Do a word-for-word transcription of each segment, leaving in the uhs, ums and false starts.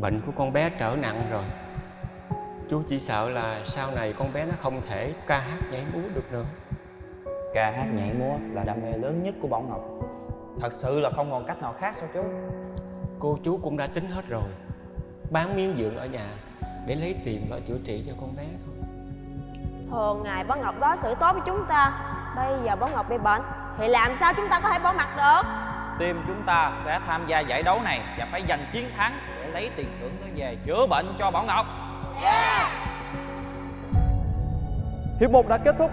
bệnh của con bé trở nặng rồi. Chú chỉ sợ là sau này con bé nó không thể ca hát nhảy múa được nữa. Ca hát nhảy múa là đam mê lớn nhất của Bảo Ngọc. Thật sự là không còn cách nào khác sao chú? Cô chú cũng đã tính hết rồi, bán miếng vườn ở nhà để lấy tiền lo chữa trị cho con bé thôi. Thường ngày Bảo Ngọc đối xử tốt với chúng ta, bây giờ Bảo Ngọc bị bệnh thì làm sao chúng ta có thể bỏ mặc được? Team chúng ta sẽ tham gia giải đấu này và phải giành chiến thắng để lấy tiền thưởng nó về chữa bệnh cho Bảo Ngọc. Yeah! Hiệp một đã kết thúc.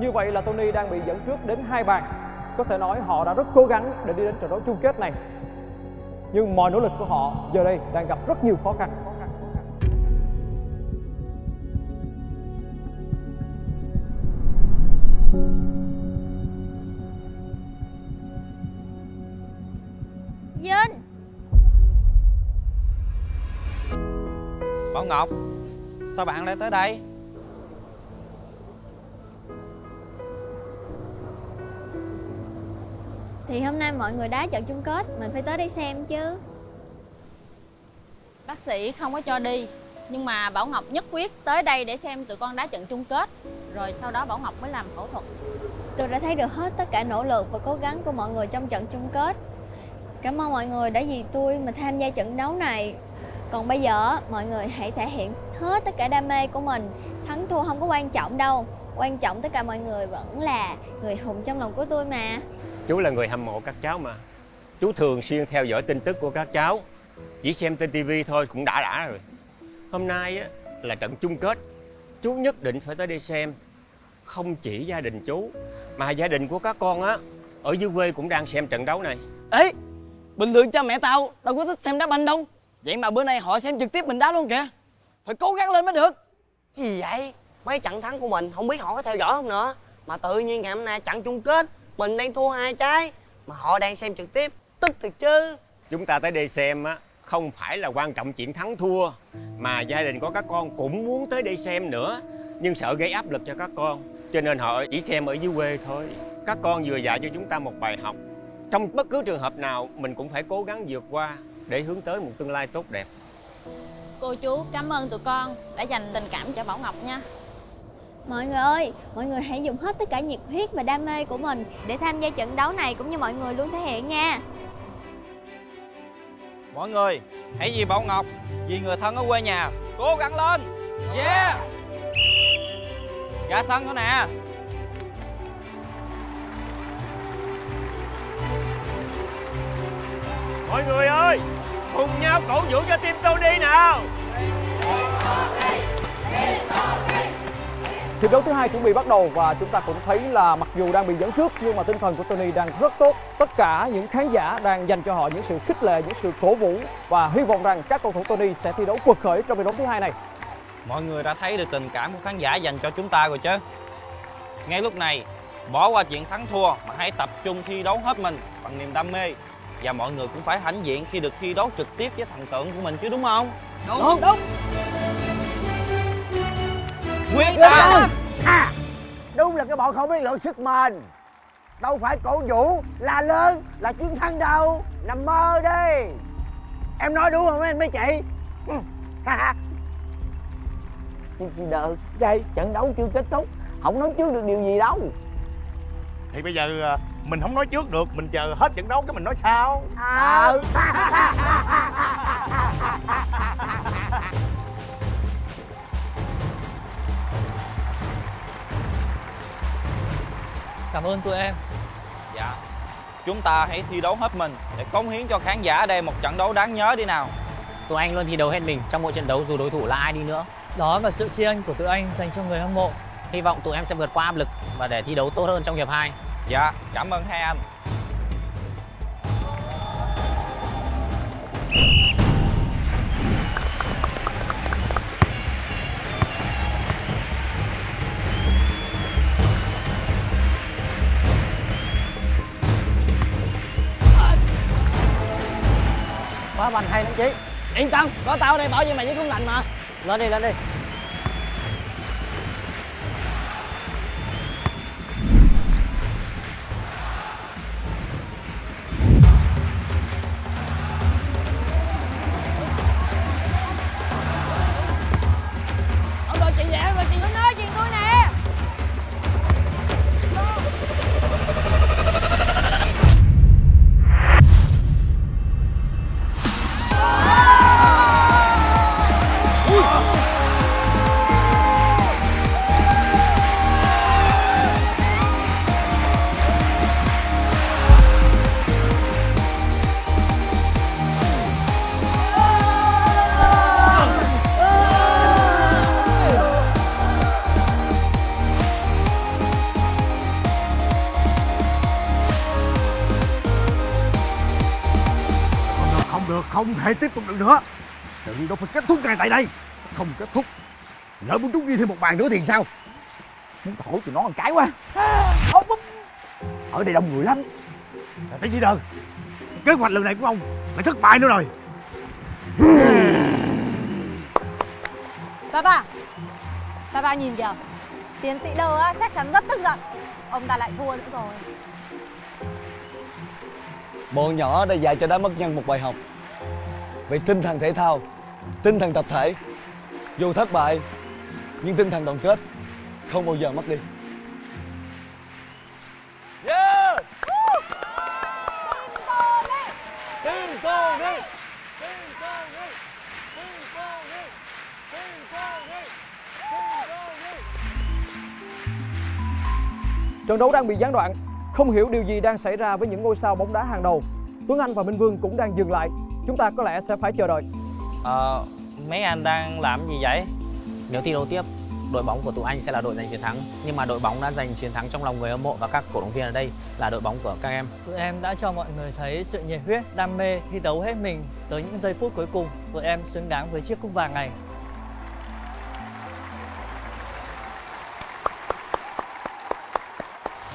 Như vậy là Tony đang bị dẫn trước đến hai bàn. Có thể nói họ đã rất cố gắng để đi đến trận đấu chung kết này, nhưng mọi nỗ lực của họ giờ đây đang gặp rất nhiều khó khăn. Vinh! Bảo Ngọc, sao bạn lại tới đây? Thì hôm nay mọi người đá trận chung kết, mình phải tới đây xem chứ. Bác sĩ không có cho đi, nhưng mà Bảo Ngọc nhất quyết tới đây để xem tụi con đá trận chung kết. Rồi sau đó Bảo Ngọc mới làm phẫu thuật. Tôi đã thấy được hết tất cả nỗ lực và cố gắng của mọi người trong trận chung kết. Cảm ơn mọi người đã vì tôi mà tham gia trận đấu này. Còn bây giờ mọi người hãy thể hiện hết tất cả đam mê của mình. Thắng thua không có quan trọng đâu. Quan trọng tất cả mọi người vẫn là người hùng trong lòng của tôi mà. Chú là người hâm mộ các cháu mà. Chú thường xuyên theo dõi tin tức của các cháu. Chỉ xem trên ti vi thôi cũng đã đã rồi. Hôm nay á, là trận chung kết. Chú nhất định phải tới đây xem. Không chỉ gia đình chú mà gia đình của các con á, ở dưới quê cũng đang xem trận đấu này. Ê! Bình thường cha mẹ tao đâu có thích xem đá banh đâu. Vậy mà bữa nay họ xem trực tiếp mình đá luôn kìa. Phải cố gắng lên mới được. Cái gì vậy? Mấy trận thắng của mình không biết họ có theo dõi không nữa. Mà tự nhiên ngày hôm nay trận chung kết mình đang thua hai trái mà họ đang xem trực tiếp, tức thiệt chứ. Chúng ta tới đây xem á, không phải là quan trọng chuyện thắng thua, mà gia đình của các con cũng muốn tới đây xem nữa, nhưng sợ gây áp lực cho các con, cho nên họ chỉ xem ở dưới quê thôi. Các con vừa dạy cho chúng ta một bài học. Trong bất cứ trường hợp nào mình cũng phải cố gắng vượt qua để hướng tới một tương lai tốt đẹp. Cô chú cảm ơn tụi con đã dành tình cảm cho Bảo Ngọc nha. Mọi người ơi, mọi người hãy dùng hết tất cả nhiệt huyết và đam mê của mình để tham gia trận đấu này, cũng như mọi người luôn thể hiện nha. Mọi người hãy vì Bảo Ngọc, vì người thân ở quê nhà, cố gắng lên. Yeah! Ra sân thôi nè. Mọi người ơi, cùng nhau cổ vũ cho team Tony nào. Trận đấu thứ hai chuẩn bị bắt đầu và chúng ta cũng thấy là mặc dù đang bị dẫn trước nhưng mà tinh thần của Tony đang rất tốt. Tất cả những khán giả đang dành cho họ những sự khích lệ, những sự cổ vũ và hy vọng rằng các cầu thủ Tony sẽ thi đấu quật khởi trong trận đấu thứ hai này. Mọi người đã thấy được tình cảm của khán giả dành cho chúng ta rồi chứ. Ngay lúc này, bỏ qua chuyện thắng thua mà hãy tập trung thi đấu hết mình bằng niềm đam mê. Và mọi người cũng phải hãnh diện khi được thi đấu trực tiếp với thần tượng của mình chứ, đúng không? Đúng, đúng, đúng. Quyết tâm. À, đúng là cái bọn không biết lượng sức mình. Đâu phải cổ vũ là lớn là chiến thắng đâu. Nằm mơ đi. Em nói đúng không em mấy chị? Chị đợi đây, trận đấu chưa kết thúc, không nói trước được điều gì đâu. Thì bây giờ mình không nói trước được, mình chờ hết trận đấu cái mình nói sao. À. Cảm ơn tụi em. Dạ. Chúng ta hãy thi đấu hết mình để cống hiến cho khán giả ở đây một trận đấu đáng nhớ đi nào. Tụi anh luôn thi đấu hết mình trong mỗi trận đấu dù đối thủ là ai đi nữa. Đó là sự tri ân của tụi anh dành cho người hâm mộ. Hy vọng tụi em sẽ vượt qua áp lực và để thi đấu tốt hơn trong hiệp hai. Dạ, cảm ơn hai anh. Quá bành hay lắm chị. Yên tâm, có tao ở đây bảo vệ mày với cũng lành mà. Lên đi, lên đi. không hề tiếp tục được nữa. Tự nhiên đâu phải kết thúc ngay tại đây. Không kết thúc, lỡ muốn chúng ghi thêm một bàn nữa thì sao? Muốn thổi tụi nó ăn cái quá. Ở đây đông người lắm. Tiến sĩ Đơn, kế hoạch lần này của ông lại thất bại nữa rồi. Bà bà, bà bà nhìn kìa, tiến sĩ Đơ á, chắc chắn rất tức giận. Ông ta lại thua nữa rồi. Bọn nhỏ đã dạy cho đám mất nhân một bài học về tinh thần thể thao, tinh thần tập thể. Dù thất bại, nhưng tinh thần đoàn kết không bao giờ mất đi. Yeah! Tiến công đi! Tiến công đi! Tiến công đi! Tiến công đi! Tiến công đi! Trận đấu đang bị gián đoạn. Không hiểu điều gì đang xảy ra với những ngôi sao bóng đá hàng đầu. Tuấn Anh và Minh Vương cũng đang dừng lại. Chúng ta có lẽ sẽ phải chờ đợi. Ờ... À... Mấy anh đang làm gì vậy? Nếu thi đấu tiếp, đội bóng của tụi anh sẽ là đội giành chiến thắng. Nhưng mà đội bóng đã giành chiến thắng trong lòng người hâm mộ và các cổ động viên ở đây là đội bóng của các em. Tụi em đã cho mọi người thấy sự nhiệt huyết, đam mê, thi đấu hết mình tới những giây phút cuối cùng. Tụi em xứng đáng với chiếc cúp vàng này.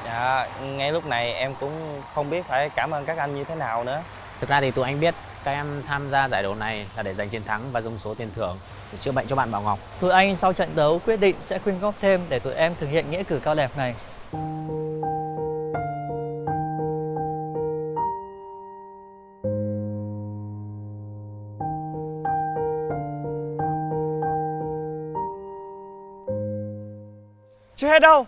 Dạ, ngay lúc này em cũng không biết phải cảm ơn các anh như thế nào nữa. Thực ra thì tụi anh biết các em tham gia giải đấu này là để giành chiến thắng và dùng số tiền thưởng để chữa bệnh cho bạn Bảo Ngọc. Tụi anh sau trận đấu quyết định sẽ quyên góp thêm để tụi em thực hiện nghĩa cử cao đẹp này. Chưa hết đâu,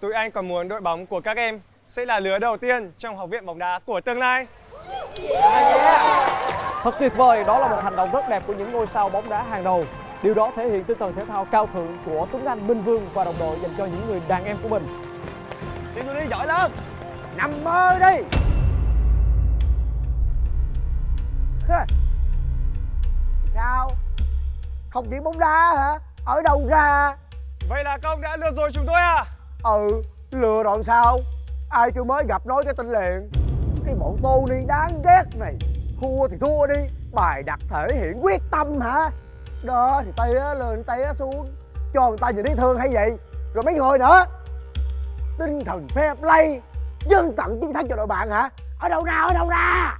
tụi anh còn muốn đội bóng của các em sẽ là lứa đầu tiên trong học viện bóng đá của tương lai. Thật tuyệt vời, đó là một hành động rất đẹp của những ngôi sao bóng đá hàng đầu. Điều đó thể hiện tinh thần thể thao cao thượng của Tuấn Anh, Minh Vương và đồng đội dành cho những người đàn em của mình. Đi tôi đi, giỏi lên, nằm mơ đi. Sao? Không chỉ bóng đá hả? Ở đâu ra? Vậy là các ông đã lừa rồi chúng tôi à? Ừ, lừa rồi sao? Ai chưa mới gặp nói cái tên liền. Cái bọn tô đi đáng ghét này, thua thì thua đi, bài đặt thể hiện quyết tâm hả? Đó thì té lên té xuống, cho người ta nhìn thấy thương hay vậy? Rồi mấy người nữa, tinh thần fair play, dân tận chiến thắng cho đội bạn hả? Ở đâu ra, ở đâu ra?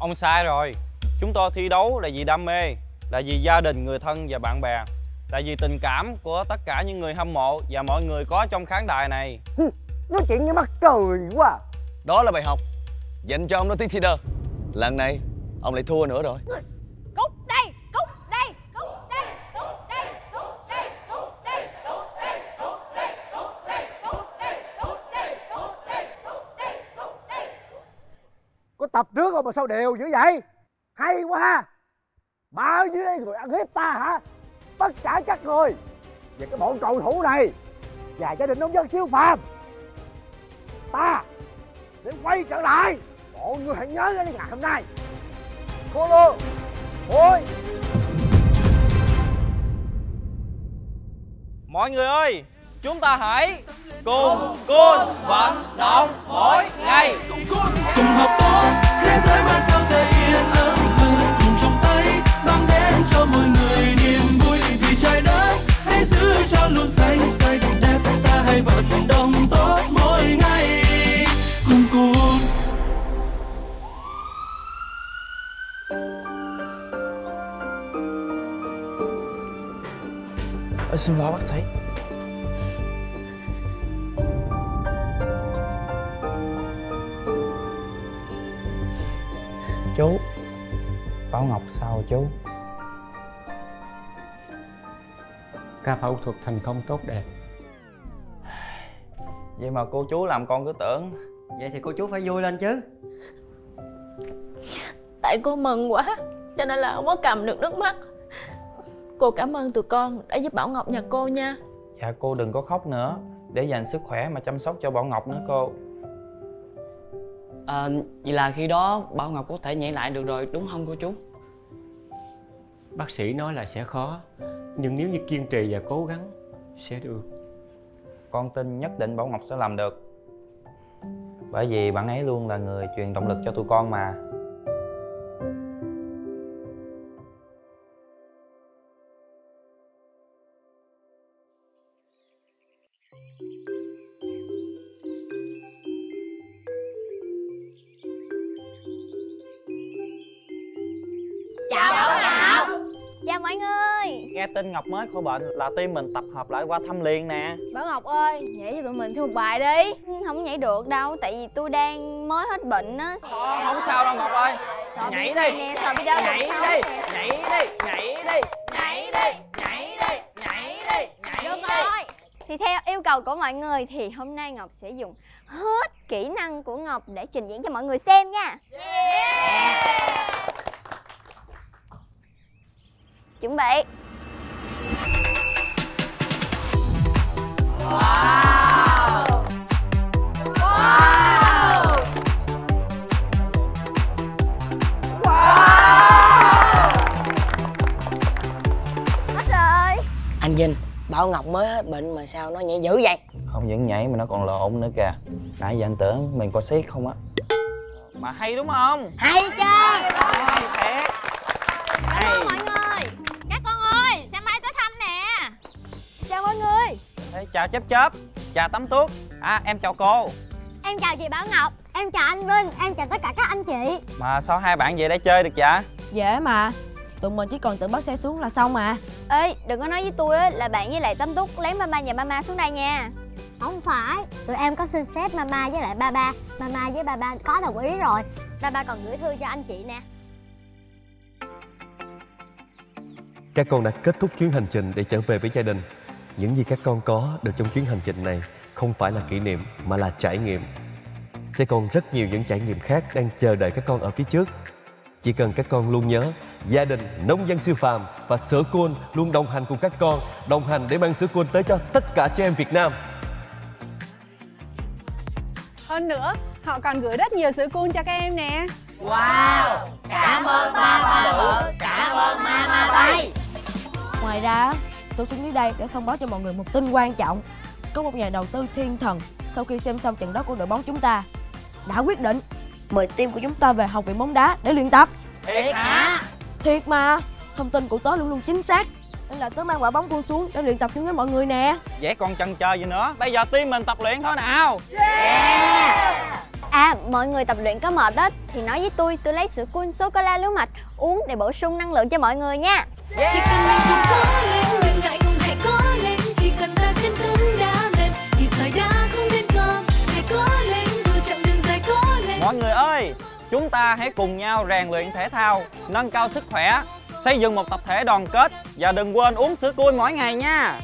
Ông sai rồi, chúng tôi thi đấu là vì đam mê, là vì gia đình, người thân và bạn bè, là vì tình cảm của tất cả những người hâm mộ và mọi người có trong khán đài này. Nói chuyện như mắc cười quá à. Đó là bài học dành cho ông đó, tiến sĩ Đơ. Lần này ông lại thua nữa rồi. Cút đây, cút đây, cút đây, cút đây, cút đây, cút đây, cút đây, cút đây, cút đây, cút đây, cút đây, cút đây, cút đây, cút đây. Có tập trước không mà sao đều dữ vậy? Hay quá ha. Bà ở dưới đây rồi ăn hiếp ta hả? Tất cả các người về cái bọn cầu thủ này và gia đình nông dân siêu phàm, ta sẽ quay trở lại. Mọi người hãy nhớ đến ngày hôm nay. Cô Lô, ôi mọi người ơi, chúng ta hãy cùng côn vận động mỗi ngày. Cùng hợp tố, thế giới mai sau sẽ yên ấm hơn. Cùng chung tay mang đến cho mọi người niềm vui vì trái đất. Hãy giữ cho luôn xanh xanh đẹp, ta hãy vận động tốt mỗi ngày. Cùng côn. Ôi, xin lỗi bác sĩ. Chú Bảo Ngọc sao chú? Ca phẫu thuật thành công tốt đẹp. Vậy mà cô chú làm con cứ tưởng. Vậy thì cô chú phải vui lên chứ. Tại cô mừng quá cho nên là không có cầm được nước mắt. Cô cảm ơn tụi con đã giúp Bảo Ngọc nhà cô nha. Dạ cô đừng có khóc nữa, để dành sức khỏe mà chăm sóc cho Bảo Ngọc nữa cô. À, vậy là khi đó Bảo Ngọc có thể nhảy lại được rồi đúng không cô chú? Bác sĩ nói là sẽ khó, nhưng nếu như kiên trì và cố gắng sẽ được. Con tin nhất định Bảo Ngọc sẽ làm được. Bởi vì bạn ấy luôn là người truyền động lực cho tụi con mà. nghe tin Ngọc mới khỏi bệnh là team mình tập hợp lại qua thăm liền nè. Bảo Ngọc ơi, nhảy cho tụi mình xem một bài đi. Không nhảy được đâu, tại vì tôi đang mới hết bệnh á. Không, không sao đâu Ngọc ơi. Sợ nhảy đi. Nè, sợ bị đau nhảy đi, nhảy đi, nhảy đi, nhảy đi, nhảy đi, nhảy đi, nhảy đi, nhảy được đi. Rồi. Thì theo yêu cầu của mọi người thì hôm nay Ngọc sẽ dùng hết kỹ năng của Ngọc để trình diễn cho mọi người xem nha. Yeah. Chuẩn bị. Wow. Wow. Wow. Hết rồi. Anh Vinh, Bảo Ngọc mới hết bệnh mà sao nó nhảy dữ vậy? Không những nhảy mà nó còn lộn nữa kìa. Nãy giờ anh tưởng mình có siết không á. Mà hay đúng không? Hay chứ. Hay thiệt. Cảm ơn mọi người. Chào mọi người. Ê, chào Chớp Chớp, chào Tấm Tuốt. À, em chào cô. Em chào chị Bảo Ngọc, em chào anh Vinh, em chào tất cả các anh chị. Mà sao hai bạn về đây chơi được vậy? Dễ mà, tụi mình chỉ cần tự bắt xe xuống là xong mà. Ê, đừng có nói với tôi á, là bạn với lại Tấm Tuốt lén mama và mama xuống đây nha. Không phải, tụi em có xin phép mama với lại ba ba. Mama với ba ba có đồng ý rồi. Ba ba còn gửi thư cho anh chị nè. Các con đã kết thúc chuyến hành trình để trở về với gia đình. Những gì các con có được trong chuyến hành trình này không phải là kỷ niệm mà là trải nghiệm. Sẽ còn rất nhiều những trải nghiệm khác đang chờ đợi các con ở phía trước. Chỉ cần các con luôn nhớ, gia đình nông dân siêu phàm và sữa Cool luôn đồng hành cùng các con, đồng hành để mang sữa Cool tới cho tất cả trẻ em Việt Nam. Hơn nữa, họ còn gửi rất nhiều sữa Cool cho các em nè. Wow, cảm ơn ba ba Bự, cảm ơn mama Bay. Ngoài ra, tôi xuống dưới đây để thông báo cho mọi người một tin quan trọng. Có một nhà đầu tư thiên thần sau khi xem xong trận đấu của đội bóng chúng ta đã quyết định mời team của chúng ta về học viện bóng đá để luyện tập. Thiệt hả? Thiệt mà, thông tin của tớ luôn luôn chính xác. Nên là tớ mang quả bóng Cool xuống để luyện tập chung với mọi người nè. Vậy còn chần chờ gì nữa, bây giờ team mình tập luyện thôi nào. Yeah. À, mọi người tập luyện có mệt đó thì nói với tôi, tôi lấy sữa Cool sô-cô-la lúa mạch uống để bổ sung năng lượng cho mọi người nha. Yeah. Chỉ cần mình cùng cố lên, mình lại cùng hãy cố lên. Chỉ cần ta chân tấm đá mềm thì sỏi đá cũng nên cơm. Hãy cố lên, dù chặng đường dài cố lên. Mọi người ơi, chúng ta hãy cùng nhau rèn luyện thể thao, nâng cao sức khỏe, xây dựng một tập thể đoàn kết và đừng quên uống sữa Cool mỗi ngày nha.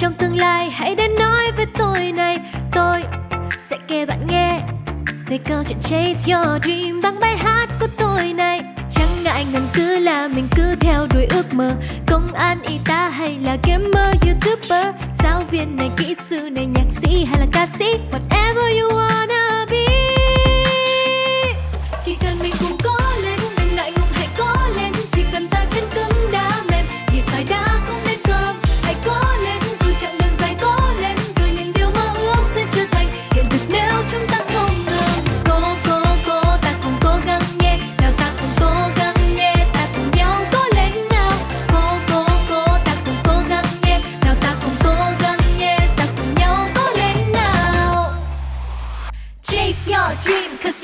Trong tương lai hãy đến nói với tôi này, tôi sẽ kể bạn nghe về câu chuyện Chase Your Dream bằng bài hát của tôi này. Chẳng ngại ngần cứ là mình cứ theo đuổi ước mơ, công an, y tá hay là gamer, youtuber, giáo viên này, kỹ sư này, nhạc sĩ hay là ca sĩ, whatever you wanna be. Chỉ cần mình cùng cố lên, đừng ngại ngùng hãy cố lên. Chỉ cần ta chân cứng đá mềm thì sỏi đá cũng nên cơm. Hãy cố lên.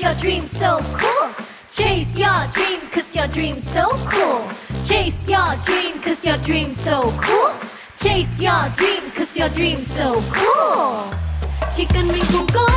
Your dream's so cool. Chase your dream, cause your dream's so cool. Chase your dream, cause your dream's so cool. Chase your dream, cause your dream's so cool. Chỉ cần mình cùng cố